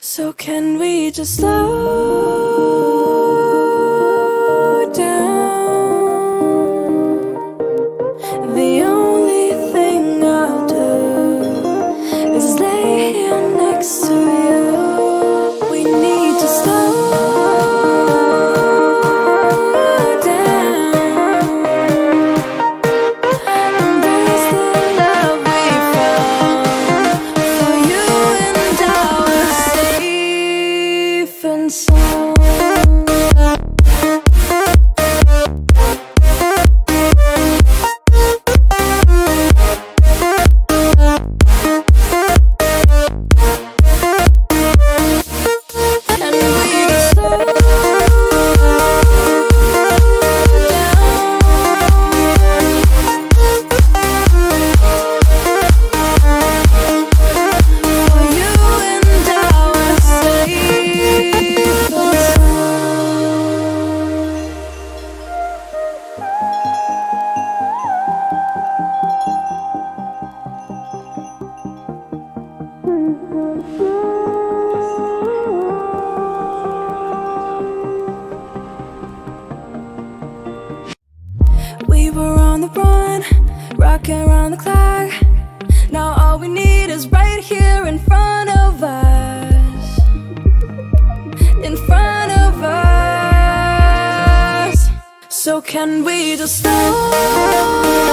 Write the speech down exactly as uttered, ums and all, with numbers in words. So can we just slow down? The only thing I'll do is lay here next to you. We need to slow . Can we just stop?